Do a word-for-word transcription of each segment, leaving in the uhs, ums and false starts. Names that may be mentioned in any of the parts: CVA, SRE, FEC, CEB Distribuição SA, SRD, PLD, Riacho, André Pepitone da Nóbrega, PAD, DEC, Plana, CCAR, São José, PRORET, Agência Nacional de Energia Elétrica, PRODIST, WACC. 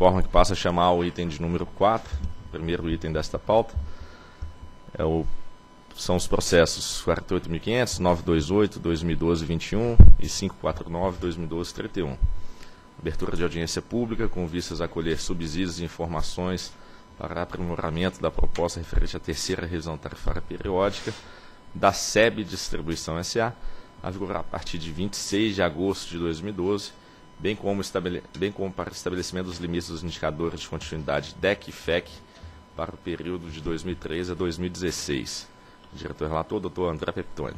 forma que passa a chamar o item de número quatro, primeiro item desta pauta, é o, são os processos quarenta e oito mil e quinhentos, novecentos e vinte e oito, dois mil e doze, vinte e um e quinhentos e quarenta e nove, dois mil e doze, trinta e um. Abertura de audiência pública com vistas a colher subsídios e informações para aprimoramento da proposta referente à terceira revisão tarifária periódica da C E B Distribuição S A, a vigorar a partir de vinte e seis de agosto de dois mil e doze, bem como, estabele... bem como para estabelecimento dos limites dos indicadores de continuidade D E C e F E C para o período de dois mil e treze a dois mil e dezesseis. Diretor relator, doutor André Pepitone.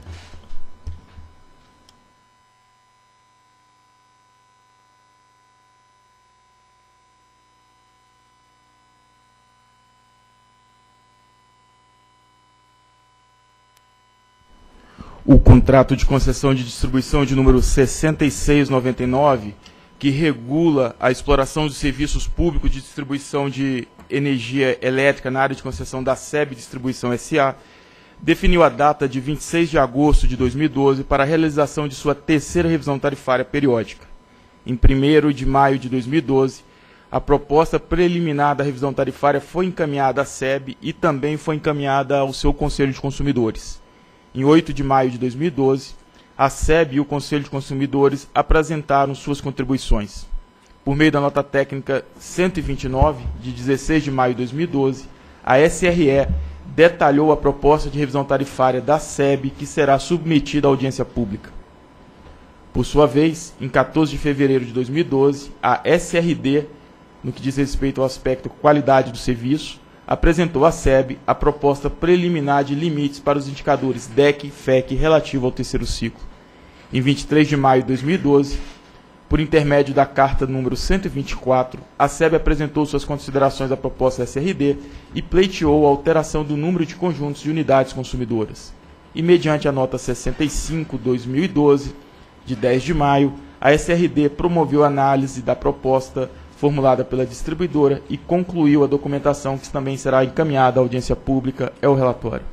O contrato de concessão de distribuição de número sessenta e seis noventa e nove, que regula a exploração dos serviços públicos de distribuição de energia elétrica na área de concessão da C E B Distribuição S A, definiu a data de vinte e seis de agosto de dois mil e doze para a realização de sua terceira revisão tarifária periódica. Em primeiro de maio de dois mil e doze, a proposta preliminar da revisão tarifária foi encaminhada à C E B e também foi encaminhada ao seu Conselho de Consumidores. Em oito de maio de dois mil e doze, a C E B e o Conselho de Consumidores apresentaram suas contribuições. Por meio da nota técnica cento e vinte e nove, de dezesseis de maio de dois mil e doze, a S R E detalhou a proposta de revisão tarifária da C E B que será submetida à audiência pública. Por sua vez, em quatorze de fevereiro de dois mil e doze, a S R D, no que diz respeito ao aspecto qualidade do serviço, apresentou à C E B a proposta preliminar de limites para os indicadores D E C e F E C relativo ao terceiro ciclo. Em vinte e três de maio de dois mil e doze, por intermédio da carta número cento e vinte e quatro, a C E B apresentou suas considerações à proposta S R D e pleiteou a alteração do número de conjuntos de unidades consumidoras. E mediante a nota sessenta e cinco barra dois mil e doze, de dez de maio, a S R D promoveu a análise da proposta formulada pela distribuidora e concluiu a documentação que também será encaminhada à audiência pública. É o relatório.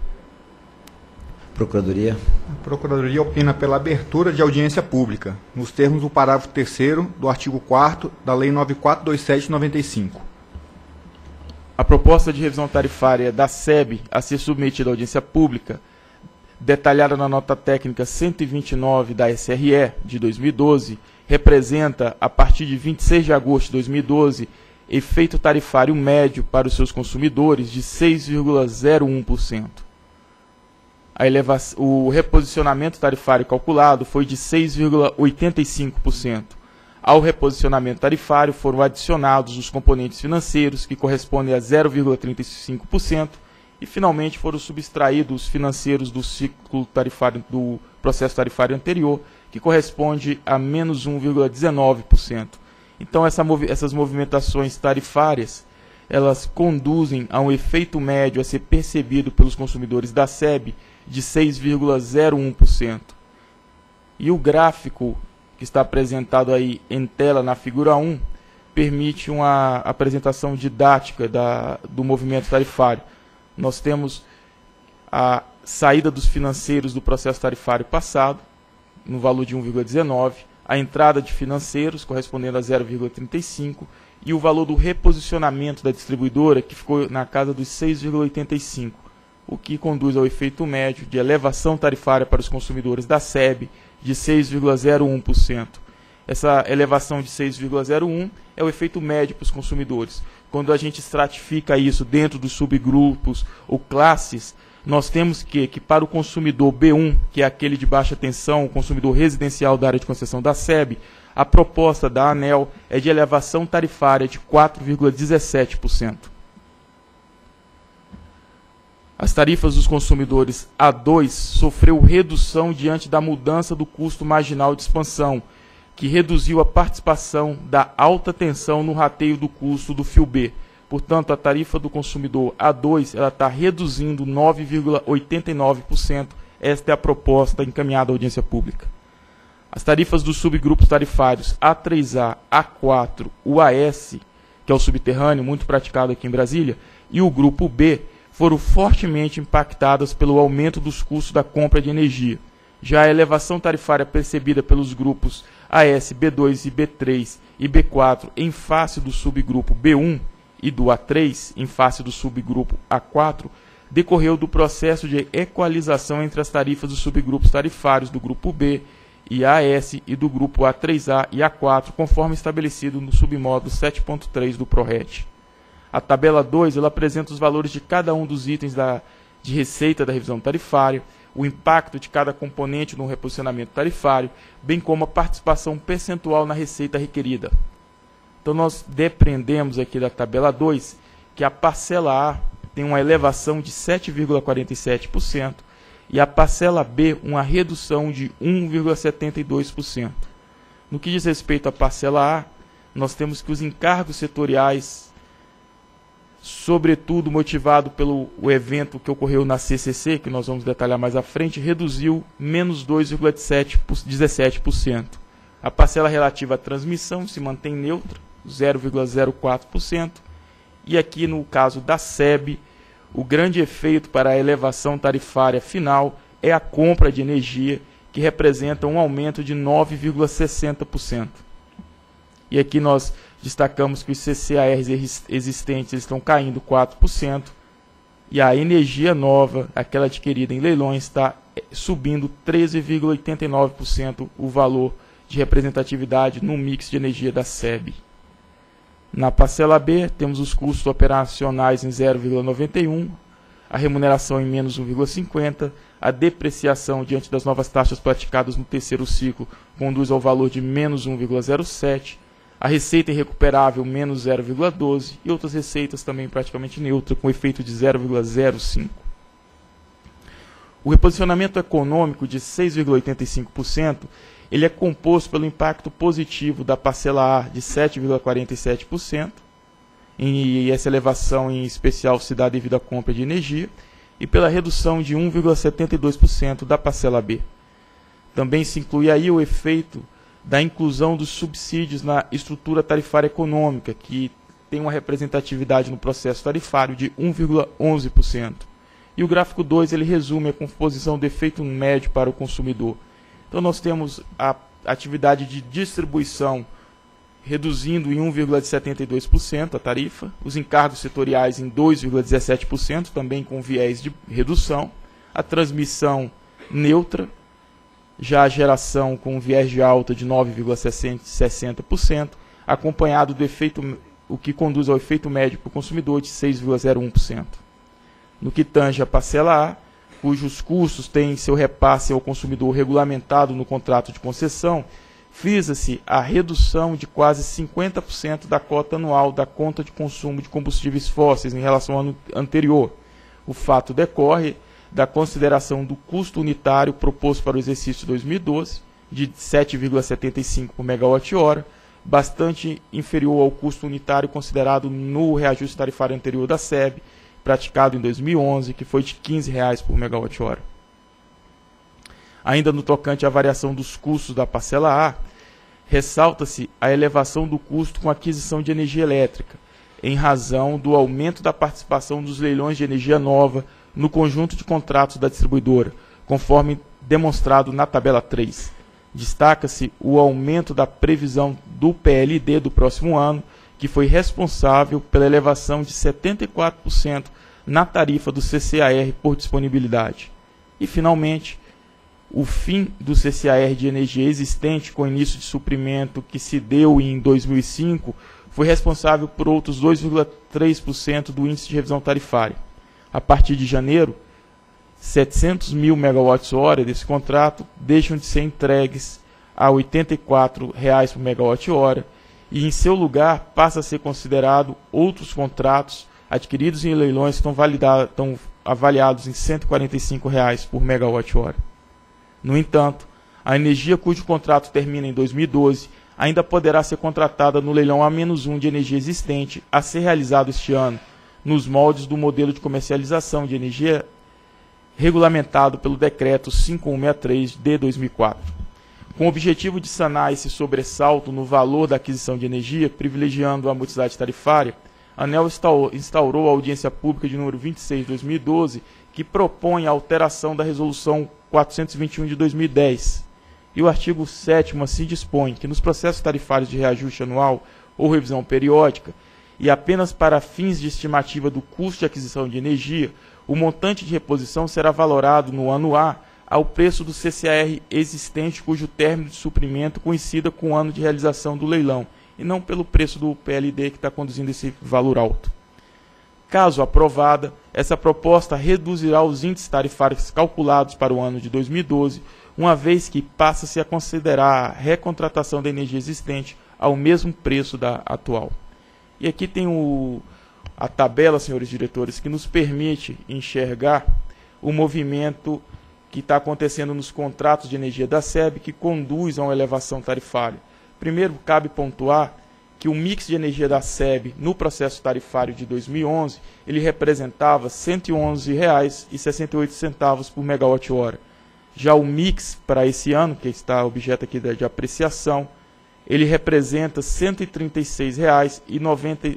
Procuradoria. A Procuradoria opina pela abertura de audiência pública, nos termos do parágrafo terceiro do artigo quarto da Lei nove mil quatrocentos e vinte e sete de noventa e cinco. A proposta de revisão tarifária da C E B a ser submetida à audiência pública, detalhada na nota técnica cento e vinte e nove da S R E de dois mil e doze, representa, a partir de vinte e seis de agosto de dois mil e doze, efeito tarifário médio para os seus consumidores de seis vírgula zero um por cento. A elevação, o reposicionamento tarifário calculado foi de seis vírgula oitenta e cinco por cento. Ao reposicionamento tarifário foram adicionados os componentes financeiros, que correspondem a zero vírgula trinta e cinco por cento, e finalmente foram subtraídos os financeiros do ciclo tarifário do processo tarifário anterior, que corresponde a menos um vírgula dezenove por cento. Então, essa movi- essas movimentações tarifárias, elas conduzem a um efeito médio a ser percebido pelos consumidores da C E B de seis vírgula zero um por cento. E o gráfico que está apresentado aí em tela na figura um permite uma apresentação didática da, do movimento tarifário. Nós temos a saída dos financeiros do processo tarifário passado, no valor de um vírgula dezenove, a entrada de financeiros, correspondendo a zero vírgula trinta e cinco, e o valor do reposicionamento da distribuidora, que ficou na casa dos seis vírgula oitenta e cinco, o que conduz ao efeito médio de elevação tarifária para os consumidores da C E B de seis vírgula zero um por cento. Essa elevação de seis vírgula zero um por cento é o efeito médio para os consumidores. Quando a gente estratifica isso dentro dos subgrupos ou classes, nós temos que, que para o consumidor B um, que é aquele de baixa tensão, o consumidor residencial da área de concessão da C E B, a proposta da ANEEL é de elevação tarifária de quatro vírgula dezessete por cento. As tarifas dos consumidores A dois sofreu redução diante da mudança do custo marginal de expansão, que reduziu a participação da alta tensão no rateio do custo do fio B. Portanto, a tarifa do consumidor A dois ela está reduzindo nove vírgula oitenta e nove por cento. Esta é a proposta encaminhada à audiência pública. As tarifas dos subgrupos tarifários A três A, A quatro, U A S, que é o subterrâneo, muito praticado aqui em Brasília, e o grupo B, foram fortemente impactadas pelo aumento dos custos da compra de energia. Já a elevação tarifária percebida pelos grupos A S B dois e B três e B quatro em face do subgrupo B um e do A três em face do subgrupo A quatro decorreu do processo de equalização entre as tarifas dos subgrupos tarifários do grupo B e A S e do grupo A três A e A quatro, conforme estabelecido no submódulo sete ponto três do PRORET. A tabela dois ela apresenta os valores de cada um dos itens da, de receita da revisão tarifária, o impacto de cada componente no reposicionamento tarifário, bem como a participação percentual na receita requerida. Então, nós depreendemos aqui da tabela dois que a parcela A tem uma elevação de sete vírgula quarenta e sete por cento e a parcela B uma redução de um vírgula setenta e dois por cento. No que diz respeito à parcela A, nós temos que os encargos setoriais, sobretudo motivado pelo o evento que ocorreu na C C C, que nós vamos detalhar mais à frente, reduziu menos dois vírgula dezessete por cento. A parcela relativa à transmissão se mantém neutra, zero vírgula zero quatro por cento. E aqui, no caso da C E B, o grande efeito para a elevação tarifária final é a compra de energia, que representa um aumento de nove vírgula sessenta por cento. E aqui nós destacamos que os C C A Rs existentes estão caindo quatro por cento e a energia nova, aquela adquirida em leilões, está subindo treze vírgula oitenta e nove por cento o valor de representatividade no mix de energia da C E B. Na parcela B, temos os custos operacionais em zero vírgula noventa e um por cento, a remuneração em menos um vírgula cinquenta por cento, a depreciação diante das novas taxas praticadas no terceiro ciclo conduz ao valor de menos um vírgula zero sete por cento, a receita irrecuperável menos zero vírgula doze por cento e outras receitas também praticamente neutra, com efeito de zero vírgula zero cinco por cento. O reposicionamento econômico de seis vírgula oitenta e cinco por cento ele é composto pelo impacto positivo da parcela A de sete vírgula quarenta e sete por cento, e essa elevação em especial se dá devido à compra de energia, e pela redução de um vírgula setenta e dois por cento da parcela B. Também se inclui aí o efeito da inclusão dos subsídios na estrutura tarifária econômica, que tem uma representatividade no processo tarifário de um vírgula onze por cento. E o gráfico dois ele resume a composição do efeito médio para o consumidor. Então nós temos a atividade de distribuição reduzindo em um vírgula setenta e dois por cento a tarifa, os encargos setoriais em dois vírgula dezessete por cento, também com viés de redução, a transmissão neutra, já a geração com viés de alta de nove vírgula sessenta por cento, acompanhado do efeito, o que conduz ao efeito médio para o consumidor de seis vírgula zero um por cento. No que tange a parcela A, cujos custos têm seu repasse ao consumidor regulamentado no contrato de concessão, frisa-se a redução de quase cinquenta por cento da cota anual da conta de consumo de combustíveis fósseis em relação ao ano anterior. O fato decorre da consideração do custo unitário proposto para o exercício dois mil e doze, de sete vírgula setenta e cinco por megawatt-hora, bastante inferior ao custo unitário considerado no reajuste tarifário anterior da C E B, praticado em dois mil e onze, que foi de quinze reais por megawatt-hora. Ainda no tocante à variação dos custos da parcela A, ressalta-se a elevação do custo com aquisição de energia elétrica, em razão do aumento da participação dos leilões de energia nova no conjunto de contratos da distribuidora, conforme demonstrado na tabela três. Destaca-se o aumento da previsão do P L D do próximo ano, que foi responsável pela elevação de setenta e quatro por cento na tarifa do C C A R por disponibilidade. E, finalmente, o fim do C C A R de energia existente com início de suprimento que se deu em dois mil e cinco foi responsável por outros dois vírgula três por cento do índice de revisão tarifária. A partir de janeiro, setecentos mil megawatts-hora desse contrato deixam de ser entregues a oitenta e quatro reais por megawatt-hora e, em seu lugar, passa a ser considerado outros contratos adquiridos em leilões que estão, validados, estão avaliados em cento e quarenta e cinco reais por megawatt-hora. No entanto, a energia cujo contrato termina em dois mil e doze ainda poderá ser contratada no leilão A menos um de energia existente a ser realizado este ano, nos moldes do modelo de comercialização de energia regulamentado pelo Decreto cinco mil cento e sessenta e três de dois mil e quatro. Com o objetivo de sanar esse sobressalto no valor da aquisição de energia, privilegiando a multiplicidade tarifária, a ANEEL instaurou a audiência pública de número vinte e seis de dois mil e doze, que propõe a alteração da Resolução quatrocentos e vinte e um de dois mil e dez, E o artigo sétimo assim dispõe que nos processos tarifários de reajuste anual ou revisão periódica, e apenas para fins de estimativa do custo de aquisição de energia, o montante de reposição será valorado no ano A ao preço do C C A R existente cujo término de suprimento coincida com o ano de realização do leilão, e não pelo preço do P L D que está conduzindo esse valor alto. Caso aprovada, essa proposta reduzirá os índices tarifários calculados para o ano de dois mil e doze, uma vez que passa-se a considerar a recontratação da energia existente ao mesmo preço da atual. E aqui tem o, a tabela, senhores diretores, que nos permite enxergar o movimento que está acontecendo nos contratos de energia da C E B que conduz a uma elevação tarifária. Primeiro, cabe pontuar que o mix de energia da C E B no processo tarifário de dois mil e onze, ele representava cento e onze reais e sessenta e oito centavos por megawatt-hora. Já o mix para esse ano, que está objeto aqui de apreciação, ele representa cento e trinta e seis reais e noventa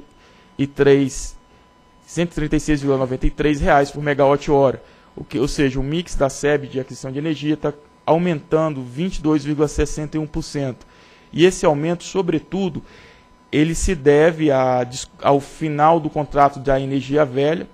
e três centavos, cento e trinta e seis vírgula noventa e três reais por megawatt-hora. O que, ou seja, o mix da C E B de aquisição de energia está aumentando vinte e dois vírgula sessenta e um por cento. E esse aumento, sobretudo, ele se deve a, ao final do contrato da energia velha,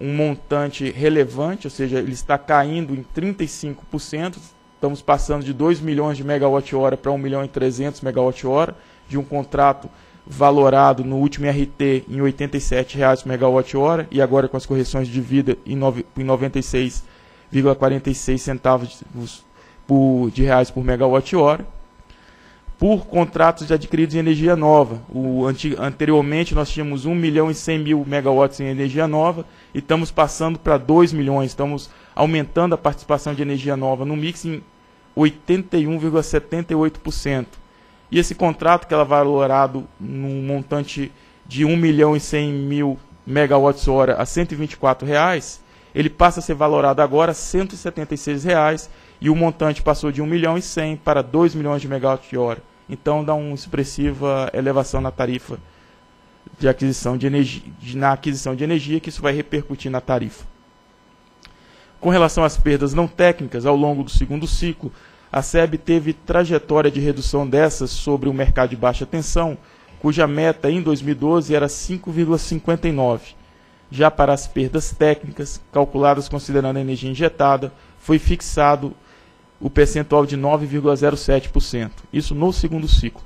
um montante relevante, ou seja, ele está caindo em trinta e cinco por cento, estamos passando de dois milhões de megawatt-hora para um milhão e trezentos megawatt-hora, de um contrato valorado no último R T em oitenta e sete reais por megawatt-hora, e agora com as correções de vida em noventa e seis vírgula quarenta e seis centavos de reais por megawatt-hora. Por contratos adquiridos em energia nova. O, anteriormente nós tínhamos um milhão e cem mil megawatts em energia nova e estamos passando para dois milhões, estamos aumentando a participação de energia nova no mix em oitenta e um vírgula setenta e oito por cento. E esse contrato que ela é valorado num montante de um milhão e cem mil megawatts hora a cento e vinte e quatro reais, ele passa a ser valorado agora a cento e setenta e seis reais. E o montante passou de um milhão e cem para dois milhões de megawatt-hora. Então dá uma expressiva elevação na tarifa de aquisição de energia, de, na aquisição de energia, que isso vai repercutir na tarifa. Com relação às perdas não técnicas, ao longo do segundo ciclo, a C E B teve trajetória de redução dessas sobre o mercado de baixa tensão, cuja meta em dois mil e doze era cinco vírgula cinquenta e nove. Já para as perdas técnicas, calculadas considerando a energia injetada, foi fixado o percentual de nove vírgula zero sete por cento, isso no segundo ciclo.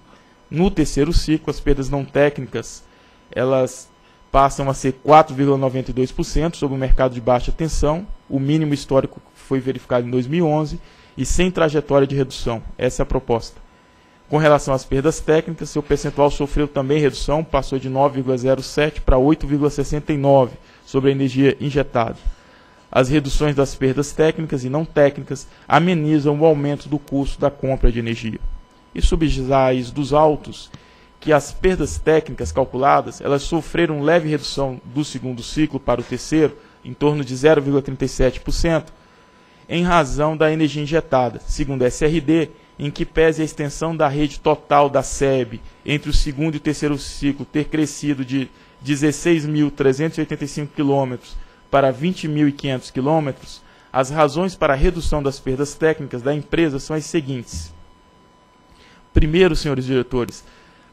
No terceiro ciclo, as perdas não técnicas elas passam a ser quatro vírgula noventa e dois por cento sobre o mercado de baixa tensão, o mínimo histórico foi verificado em dois mil e onze e sem trajetória de redução, essa é a proposta. Com relação às perdas técnicas, seu percentual sofreu também redução, passou de nove vírgula zero sete por cento para oito vírgula sessenta e nove por cento sobre a energia injetada. As reduções das perdas técnicas e não técnicas amenizam o aumento do custo da compra de energia. E subjaz dos autos que as perdas técnicas calculadas, elas sofreram leve redução do segundo ciclo para o terceiro, em torno de zero vírgula trinta e sete por cento, em razão da energia injetada, segundo a S R D, em que pese a extensão da rede total da C E B entre o segundo e o terceiro ciclo ter crescido de dezesseis mil trezentos e oitenta e cinco quilômetros para vinte mil e quinhentos quilômetros, as razões para a redução das perdas técnicas da empresa são as seguintes. Primeiro, senhores diretores,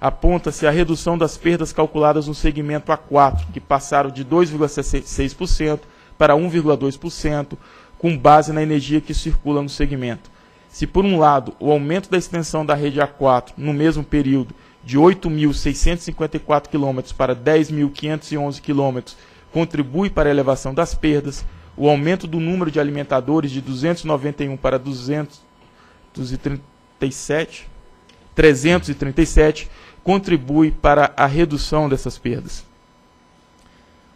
aponta-se a redução das perdas calculadas no segmento A quatro, que passaram de dois vírgula seis por cento para um vírgula dois por cento, com base na energia que circula no segmento. Se, por um lado, o aumento da extensão da rede A quatro no mesmo período de oito mil seiscentos e cinquenta e quatro quilômetros para dez mil quinhentos e onze quilômetros contribui para a elevação das perdas, o aumento do número de alimentadores de duzentos e noventa e um para duzentos e trinta e sete, trezentos e trinta e sete contribui para a redução dessas perdas.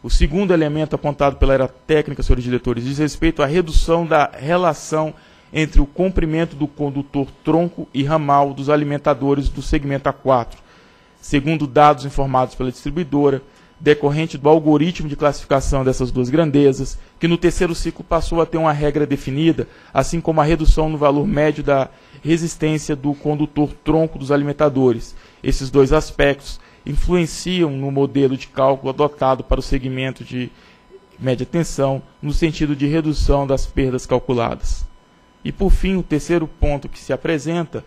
O segundo elemento apontado pela área técnica, senhores diretores, diz respeito à redução da relação entre o comprimento do condutor tronco e ramal dos alimentadores do segmento A quatro. Segundo dados informados pela distribuidora, decorrente do algoritmo de classificação dessas duas grandezas, que no terceiro ciclo passou a ter uma regra definida, assim como a redução no valor médio da resistência do condutor tronco dos alimentadores. Esses dois aspectos influenciam no modelo de cálculo adotado para o segmento de média tensão, no sentido de redução das perdas calculadas. E, por fim, o terceiro ponto que se apresenta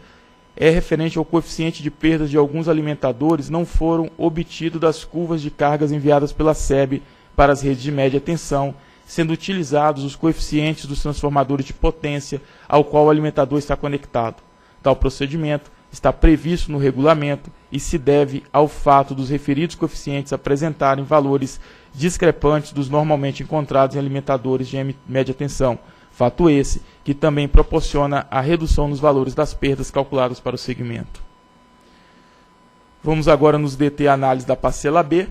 é referente ao coeficiente de perdas de alguns alimentadores não foram obtidos das curvas de cargas enviadas pela C E B para as redes de média tensão, sendo utilizados os coeficientes dos transformadores de potência ao qual o alimentador está conectado. Tal procedimento está previsto no regulamento e se deve ao fato dos referidos coeficientes apresentarem valores discrepantes dos normalmente encontrados em alimentadores de média tensão, fato esse que também proporciona a redução nos valores das perdas calculadas para o segmento. Vamos agora nos deter à análise da parcela B.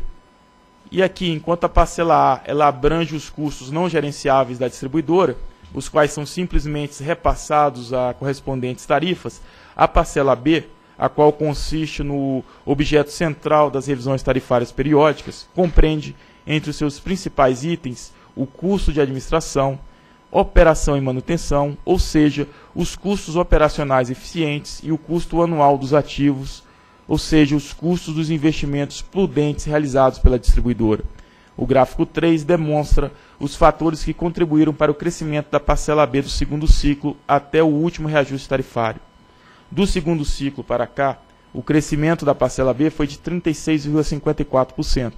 E aqui, enquanto a parcela A ela abrange os custos não gerenciáveis da distribuidora, os quais são simplesmente repassados a correspondentes tarifas, a parcela B, a qual consiste no objeto central das revisões tarifárias periódicas, compreende, entre os seus principais itens, o custo de administração, operação e manutenção, ou seja, os custos operacionais eficientes e o custo anual dos ativos, ou seja, os custos dos investimentos prudentes realizados pela distribuidora. O gráfico três demonstra os fatores que contribuíram para o crescimento da parcela B do segundo ciclo até o último reajuste tarifário. Do segundo ciclo para cá, o crescimento da parcela B foi de trinta e seis vírgula cinquenta e quatro por cento.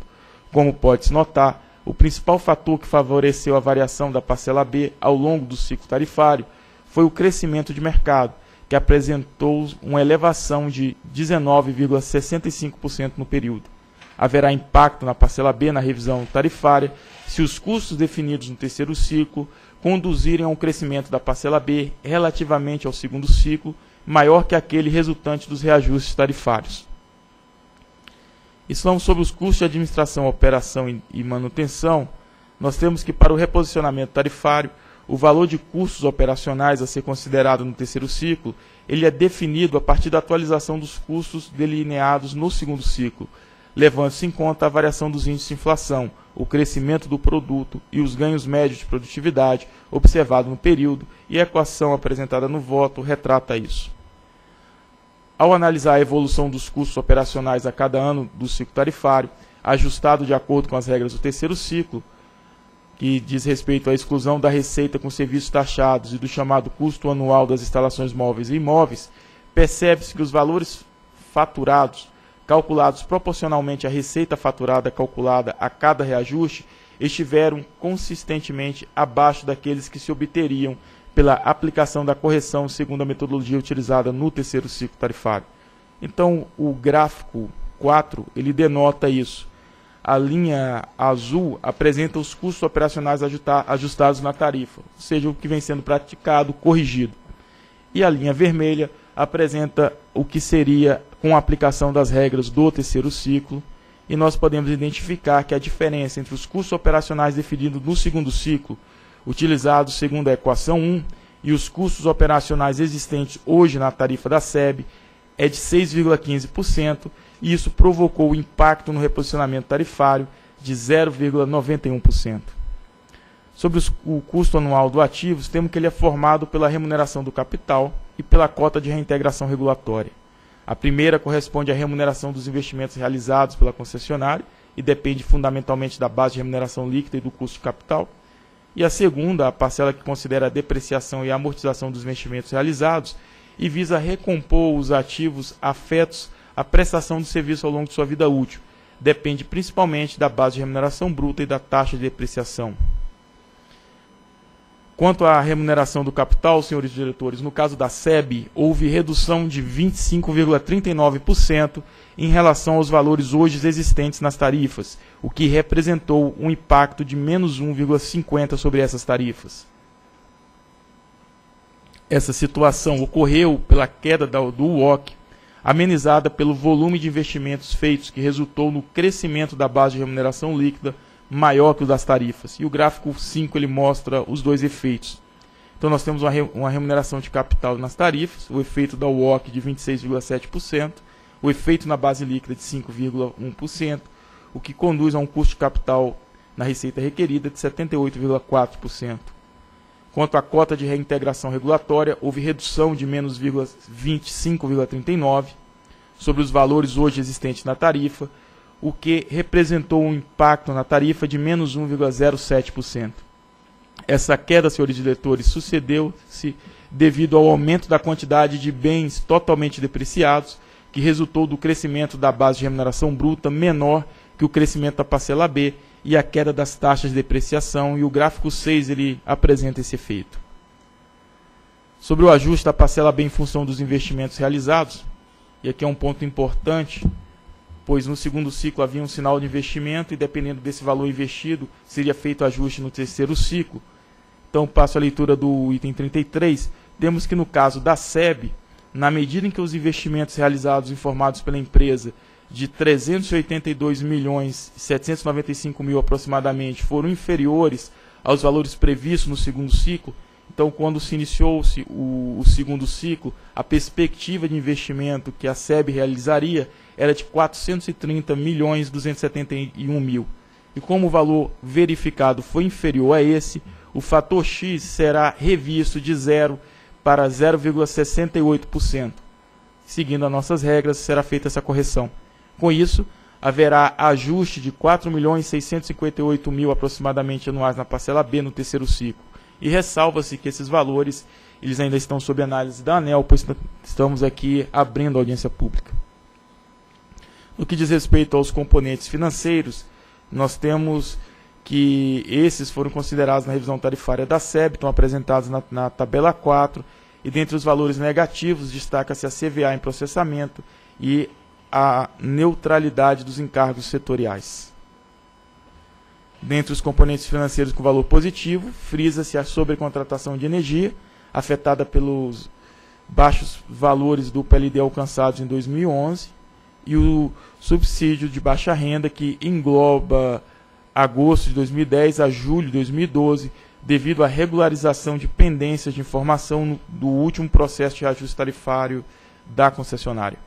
Como pode-se notar, o principal fator que favoreceu a variação da parcela B ao longo do ciclo tarifário foi o crescimento de mercado, que apresentou uma elevação de dezenove vírgula sessenta e cinco por cento no período. Haverá impacto na parcela B na revisão tarifária se os custos definidos no terceiro ciclo conduzirem a um crescimento da parcela B relativamente ao segundo ciclo, maior que aquele resultante dos reajustes tarifários. Estamos sobre os custos de administração, operação e manutenção. Nós temos que, para o reposicionamento tarifário, o valor de custos operacionais a ser considerado no terceiro ciclo, ele é definido a partir da atualização dos custos delineados no segundo ciclo, levando-se em conta a variação dos índices de inflação, o crescimento do produto e os ganhos médios de produtividade observado no período, e a equação apresentada no voto retrata isso. Ao analisar a evolução dos custos operacionais a cada ano do ciclo tarifário, ajustado de acordo com as regras do terceiro ciclo, que diz respeito à exclusão da receita com serviços taxados e do chamado custo anual das instalações móveis e imóveis, percebe-se que os valores faturados, calculados proporcionalmente à receita faturada calculada a cada reajuste, estiveram consistentemente abaixo daqueles que se obteriam pela aplicação da correção segundo a metodologia utilizada no terceiro ciclo tarifário. Então, o gráfico quatro, ele denota isso. A linha azul apresenta os custos operacionais ajustados na tarifa, ou seja, o que vem sendo praticado, corrigido. E a linha vermelha apresenta o que seria com a aplicação das regras do terceiro ciclo, e nós podemos identificar que a diferença entre os custos operacionais definidos no segundo ciclo, utilizados segundo a equação um, e os custos operacionais existentes hoje na tarifa da C E B, é de seis vírgula quinze por cento, e isso provocou o impacto no reposicionamento tarifário de zero vírgula noventa e um por cento. Sobre os, o custo anual do ativo, temos que ele é formado pela remuneração do capital e pela cota de reintegração regulatória. A primeira corresponde à remuneração dos investimentos realizados pela concessionária e depende fundamentalmente da base de remuneração líquida e do custo de capital. E a segunda, a parcela que considera a depreciação e a amortização dos investimentos realizados e visa recompor os ativos afetos à prestação de serviço ao longo de sua vida útil. Depende principalmente da base de remuneração bruta e da taxa de depreciação. Quanto à remuneração do capital, senhores diretores, no caso da C E B, houve redução de vinte e cinco vírgula trinta e nove por cento em relação aos valores hoje existentes nas tarifas, o que representou um impacto de menos um vírgula cinquenta por cento sobre essas tarifas. Essa situação ocorreu pela queda do W A C C, amenizada pelo volume de investimentos feitos, que resultou no crescimento da base de remuneração líquida, maior que o das tarifas. E o gráfico cinco ele mostra os dois efeitos. Então nós temos uma remuneração de capital nas tarifas, o efeito da W A C C de vinte e seis vírgula sete por cento, o efeito na base líquida de cinco vírgula um por cento, o que conduz a um custo de capital na receita requerida de setenta e oito vírgula quatro por cento. Quanto à cota de reintegração regulatória, houve redução de menos vinte e cinco vírgula trinta e nove por cento sobre os valores hoje existentes na tarifa, o que representou um impacto na tarifa de menos um vírgula zero sete por cento. Essa queda, senhores diretores, sucedeu-se devido ao aumento da quantidade de bens totalmente depreciados, que resultou do crescimento da base de remuneração bruta menor que o crescimento da parcela B e a queda das taxas de depreciação, e o gráfico seis ele apresenta esse efeito. Sobre o ajuste da parcela B em função dos investimentos realizados, e aqui é um ponto importante, pois no segundo ciclo havia um sinal de investimento e dependendo desse valor investido, seria feito ajuste no terceiro ciclo. Então passo a leitura do item trinta e três, temos que no caso da C E B, na medida em que os investimentos realizados informados pela empresa de trezentos e oitenta e dois milhões e setecentos e noventa e cinco mil aproximadamente foram inferiores aos valores previstos no segundo ciclo, então quando se iniciou-se o, o segundo ciclo, a perspectiva de investimento que a C E B realizaria era de quatrocentos e trinta milhões duzentos e setenta e um mil. E como o valor verificado foi inferior a esse, o fator X será revisto de zero para zero vírgula sessenta e oito por cento. Seguindo as nossas regras, será feita essa correção. Com isso, haverá ajuste de quatro milhões seiscentos e cinquenta e oito mil aproximadamente anuais na parcela B no terceiro ciclo. E ressalva-se que esses valores eles ainda estão sob análise da ANEEL, pois estamos aqui abrindo a audiência pública. No que diz respeito aos componentes financeiros, nós temos que esses foram considerados na revisão tarifária da C E B, estão apresentados na, na tabela quatro, e dentre os valores negativos destaca-se a C V A em processamento e a neutralidade dos encargos setoriais. Dentre os componentes financeiros com valor positivo, frisa-se a sobrecontratação de energia, afetada pelos baixos valores do P L D alcançados em dois mil e onze, e o subsídio de baixa renda que engloba agosto de dois mil e dez a julho de dois mil e doze, devido à regularização de pendências de informação no, do último processo de ajuste tarifário da concessionária.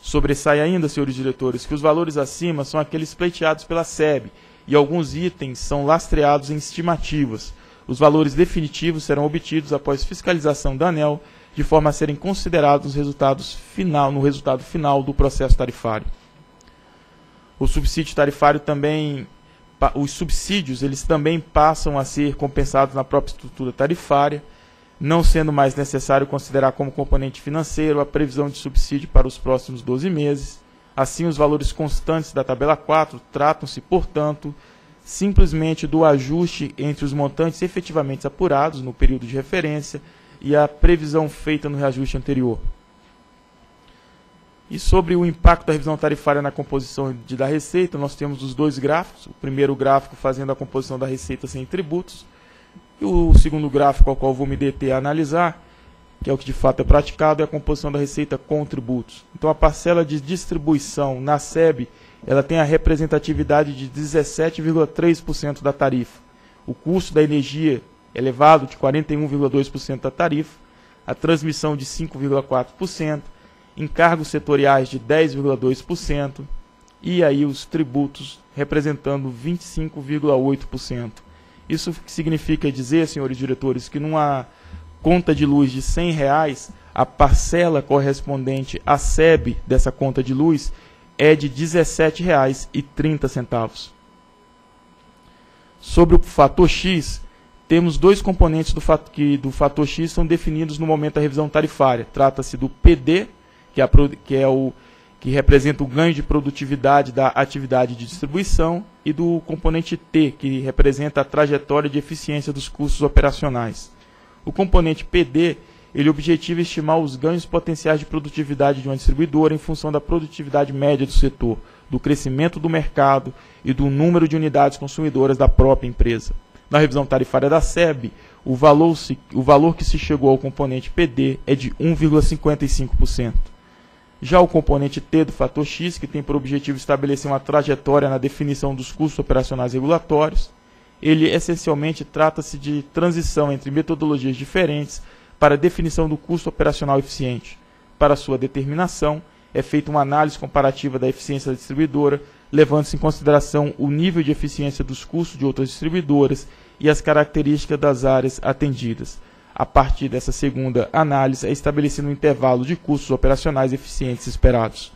Sobressai ainda, senhores diretores, que os valores acima são aqueles pleiteados pela C E B e alguns itens são lastreados em estimativas. Os valores definitivos serão obtidos após fiscalização da ANEEL, de forma a serem considerados os resultados final, no resultado final do processo tarifário. O subsídio tarifário também... Os subsídios eles também passam a ser compensados na própria estrutura tarifária, não sendo mais necessário considerar como componente financeiro a previsão de subsídio para os próximos doze meses. Assim, os valores constantes da tabela quatro tratam-se, portanto, simplesmente do ajuste entre os montantes efetivamente apurados no período de referência e a previsão feita no reajuste anterior. E sobre o impacto da revisão tarifária na composição de, da receita, nós temos os dois gráficos. O primeiro gráfico fazendo a composição da receita sem tributos, e o segundo gráfico ao qual vou me deter a analisar, que é o que de fato é praticado, é a composição da receita com tributos. Então a parcela de distribuição na C E B ela tem a representatividade de dezessete vírgula três por cento da tarifa. O custo da energia elevado de quarenta e um vírgula dois por cento da tarifa, a transmissão de cinco vírgula quatro por cento, encargos setoriais de dez vírgula dois por cento e aí os tributos representando vinte e cinco vírgula oito por cento. Isso significa dizer, senhores diretores, que numa conta de luz de cem reais, a parcela correspondente à C E B dessa conta de luz é de dezessete reais e trinta centavos. Sobre o fator X, temos dois componentes do fator, que do fator X são definidos no momento da revisão tarifária. Trata-se do P D, que é, a, que é o que representa o ganho de produtividade da atividade de distribuição, e do componente T, que representa a trajetória de eficiência dos custos operacionais. O componente P D, ele objetiva estimar os ganhos potenciais de produtividade de uma distribuidora em função da produtividade média do setor, do crescimento do mercado e do número de unidades consumidoras da própria empresa. Na revisão tarifária da C E B, o valor, o valor que se chegou ao componente P D é de um vírgula cinquenta e cinco por cento. Já o componente T do fator X, que tem por objetivo estabelecer uma trajetória na definição dos custos operacionais regulatórios, ele essencialmente trata-se de transição entre metodologias diferentes para a definição do custo operacional eficiente. Para sua determinação, é feita uma análise comparativa da eficiência da distribuidora, levando-se em consideração o nível de eficiência dos custos de outras distribuidoras e as características das áreas atendidas. A partir dessa segunda análise, é estabelecido um intervalo de custos operacionais eficientes esperados.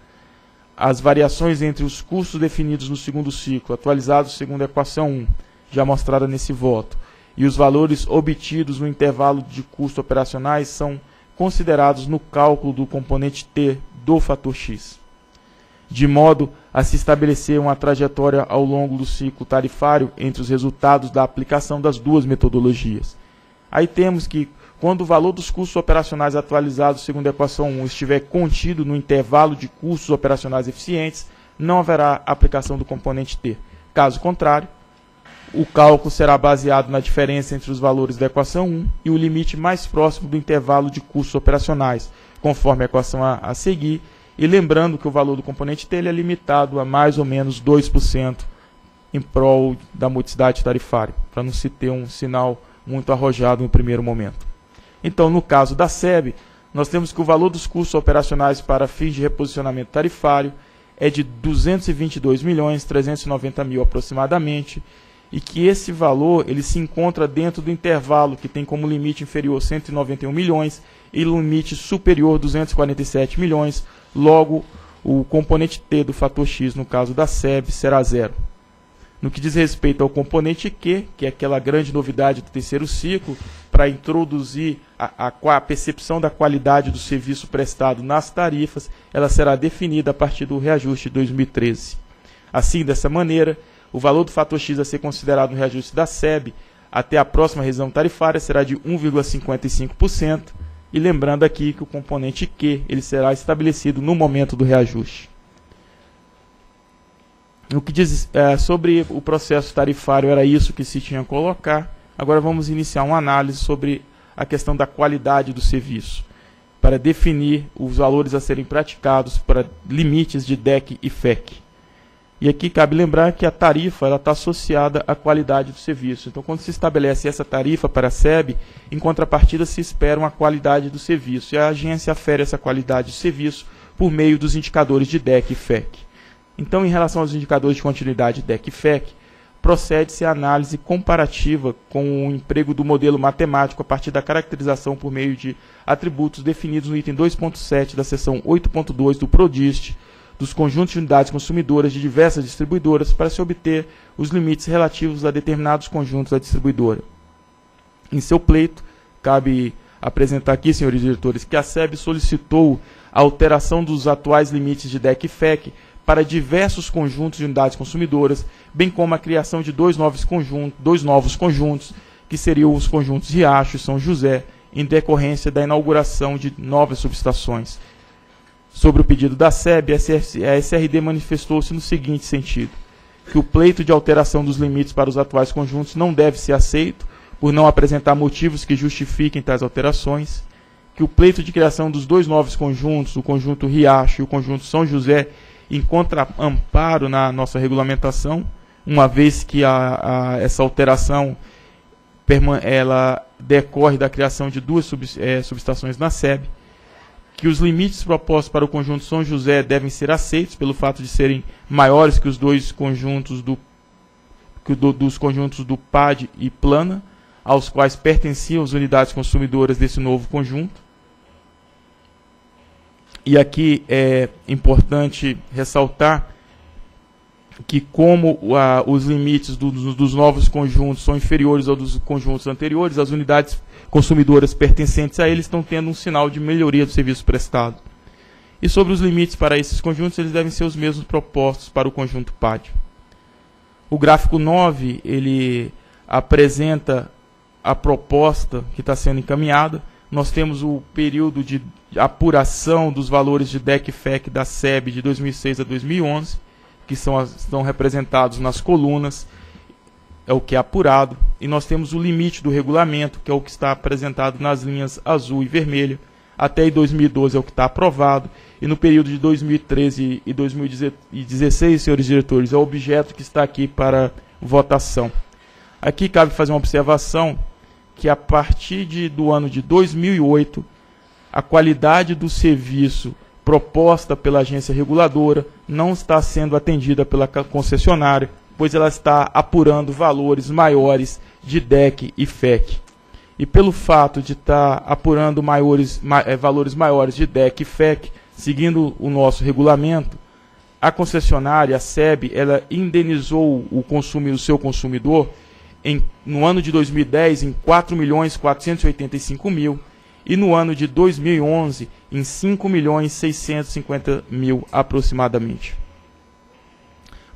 As variações entre os custos definidos no segundo ciclo, atualizados segundo a equação um, já mostrada nesse voto, e os valores obtidos no intervalo de custo operacionais são considerados no cálculo do componente T do fator X, de modo a se estabelecer uma trajetória ao longo do ciclo tarifário entre os resultados da aplicação das duas metodologias. Aí temos que, quando o valor dos custos operacionais atualizados segundo a equação um estiver contido no intervalo de custos operacionais eficientes, não haverá aplicação do componente T. Caso contrário, o cálculo será baseado na diferença entre os valores da equação um e o limite mais próximo do intervalo de custos operacionais, conforme a equação a, a seguir, e lembrando que o valor do componente T ele é limitado a mais ou menos dois por cento em prol da modicidade tarifária, para não se ter um sinal muito arrojado no primeiro momento. Então, no caso da C E B, nós temos que o valor dos custos operacionais para fins de reposicionamento tarifário é de duzentos e vinte e dois milhões trezentos e noventa mil aproximadamente, e que esse valor ele se encontra dentro do intervalo que tem como limite inferior cento e noventa e um milhões e limite superior duzentos e quarenta e sete milhões, logo o componente T do fator X, no caso da C E B, será zero. No que diz respeito ao componente Q, que é aquela grande novidade do terceiro ciclo, para introduzir a, a, a percepção da qualidade do serviço prestado nas tarifas, ela será definida a partir do reajuste de dois mil e treze. Assim, dessa maneira, o valor do fator X a ser considerado no reajuste da C E B até a próxima revisão tarifária será de um vírgula cinquenta e cinco por cento, e lembrando aqui que o componente Q ele será estabelecido no momento do reajuste. No que diz é, sobre o processo tarifário, era isso que se tinha a colocar. Agora vamos iniciar uma análise sobre a questão da qualidade do serviço, para definir os valores a serem praticados para limites de D E C e F E C. E aqui cabe lembrar que a tarifa ela está associada à qualidade do serviço. Então, quando se estabelece essa tarifa para a C E B, em contrapartida se espera uma qualidade do serviço, e a agência afere essa qualidade do serviço por meio dos indicadores de D E C e F E C. Então, em relação aos indicadores de continuidade D E C e F E C, procede-se a análise comparativa com o emprego do modelo matemático a partir da caracterização por meio de atributos definidos no item dois ponto sete da seção oito ponto dois do PRODIST, dos conjuntos de unidades consumidoras de diversas distribuidoras para se obter os limites relativos a determinados conjuntos da distribuidora. Em seu pleito, cabe apresentar aqui, senhores diretores, que a C E B solicitou a alteração dos atuais limites de D E C e F E C para diversos conjuntos de unidades consumidoras, bem como a criação de dois novos conjuntos, dois novos conjuntos que seriam os conjuntos Riacho e São José, em decorrência da inauguração de novas subestações. Sobre o pedido da C E B, a S R D manifestou-se no seguinte sentido: que o pleito de alteração dos limites para os atuais conjuntos não deve ser aceito, por não apresentar motivos que justifiquem tais alterações, que o pleito de criação dos dois novos conjuntos, o conjunto Riacho e o conjunto São José, encontra amparo na nossa regulamentação, uma vez que a, a, essa alteração ela decorre da criação de duas sub, é, subestações na C E B, que os limites propostos para o conjunto São José devem ser aceitos pelo fato de serem maiores que os dois conjuntos do, que do, dos conjuntos do P A D e Plana, aos quais pertenciam as unidades consumidoras desse novo conjunto. E aqui é importante ressaltar que, como a, os limites do, dos, dos novos conjuntos são inferiores aos dos conjuntos anteriores, as unidades consumidoras pertencentes a eles estão tendo um sinal de melhoria do serviço prestado. E sobre os limites para esses conjuntos, eles devem ser os mesmos propostos para o conjunto P A D. O gráfico nove, ele apresenta a proposta que está sendo encaminhada. Nós temos o período de apuração dos valores de D E C e F E C da C E B de dois mil e seis a dois mil e onze, que são, estão representados nas colunas, é o que é apurado, e nós temos o limite do regulamento, que é o que está apresentado nas linhas azul e vermelha, até dois mil e doze é o que está aprovado, e no período de dois mil e treze e dois mil e dezesseis, senhores diretores, é o objeto que está aqui para votação. Aqui cabe fazer uma observação, que a partir de, do ano de dois mil e oito, a qualidade do serviço proposta pela agência reguladora não está sendo atendida pela concessionária, pois ela está apurando valores maiores de D E C e F E C. E pelo fato de estar apurando maiores, ma, é, valores maiores de D E C e F E C, seguindo o nosso regulamento, a concessionária, a C E B, ela indenizou o, consumo, o seu consumidor em, no ano de dois mil e dez em quatro milhões quatrocentos e oitenta e cinco mil e no ano de dois mil e onze em cinco milhões seiscentos e cinquenta mil aproximadamente.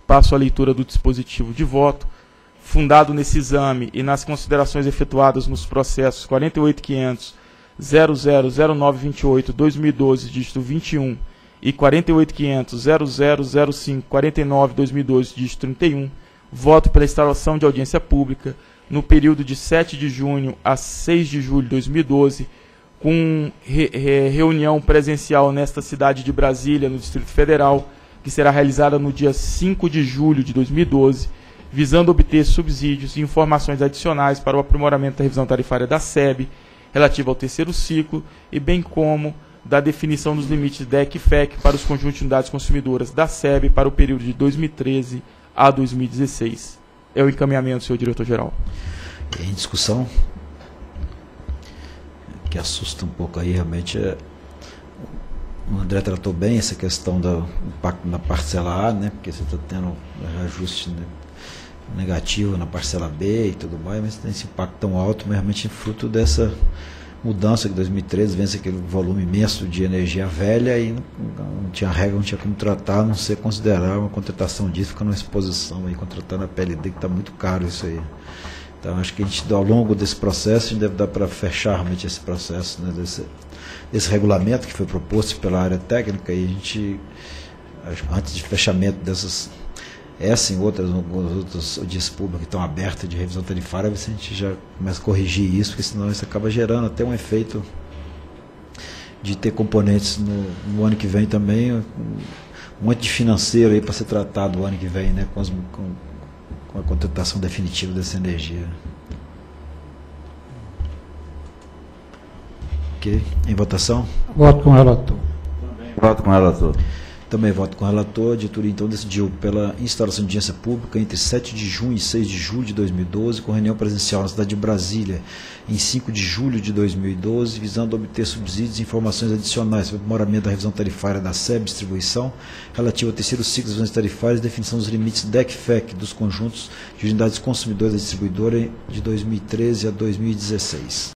Passo à leitura do dispositivo de voto. Fundado nesse exame e nas considerações efetuadas nos processos quarenta e oito mil e quinhentos ponto zero zero zero nove dois oito barra dois mil e doze, dígito vinte e um, e quarenta e oito mil e quinhentos ponto zero zero zero cinco quatro nove barra dois mil e doze, dígito trinta e um, voto pela instalação de audiência pública no período de sete de junho a seis de julho de dois mil e doze, com re re reunião presencial nesta cidade de Brasília, no Distrito Federal, que será realizada no dia cinco de julho de dois mil e doze, visando obter subsídios e informações adicionais para o aprimoramento da revisão tarifária da C E B, relativa ao terceiro ciclo, e bem como da definição dos limites D E C e F E C para os conjuntos de unidades consumidoras da C E B para o período de dois mil e treze a dois mil e dezesseis. É o encaminhamento, senhor diretor-geral. Em discussão, que assusta um pouco aí, realmente, é... o André tratou bem essa questão do impacto na parcela A, né? Porque você está tendo ajuste, né, negativo na parcela B e tudo mais, mas tem esse impacto tão alto, mas realmente fruto dessa mudança que em dois mil e treze vence aquele volume imenso de energia velha e não, não tinha regra, não tinha como tratar, a não ser considerar uma contratação disso, fica numa exposição aí, contratar na P L D, que está muito caro isso aí. Então acho que a gente, ao longo desse processo, a gente deve dar para fechar realmente esse processo, né, desse, desse regulamento que foi proposto pela área técnica, e a gente, antes de fechamento dessas, essa e outras, outras audiências públicas que estão abertas de revisão tarifária, a gente já começa a corrigir isso, porque senão isso acaba gerando até um efeito de ter componentes no, no ano que vem também, um monte de financeiro aí para ser tratado o ano que vem, né, com, as, com, com a contratação definitiva dessa energia. Ok? Em votação? Voto com o relator. Também voto com o relator. Também voto com o relator. A diretoria então decidiu pela instalação de audiência pública entre sete de junho e seis de julho de dois mil e doze, com reunião presencial na cidade de Brasília, em cinco de julho de dois mil e doze, visando obter subsídios e informações adicionais sobre o aprimoramento da revisão tarifária da C E B Distribuição, relativa ao terceiro ciclo das revisões tarifárias e definição dos limites D E C F E C dos conjuntos de unidades consumidoras da distribuidora de dois mil e treze a dois mil e dezesseis.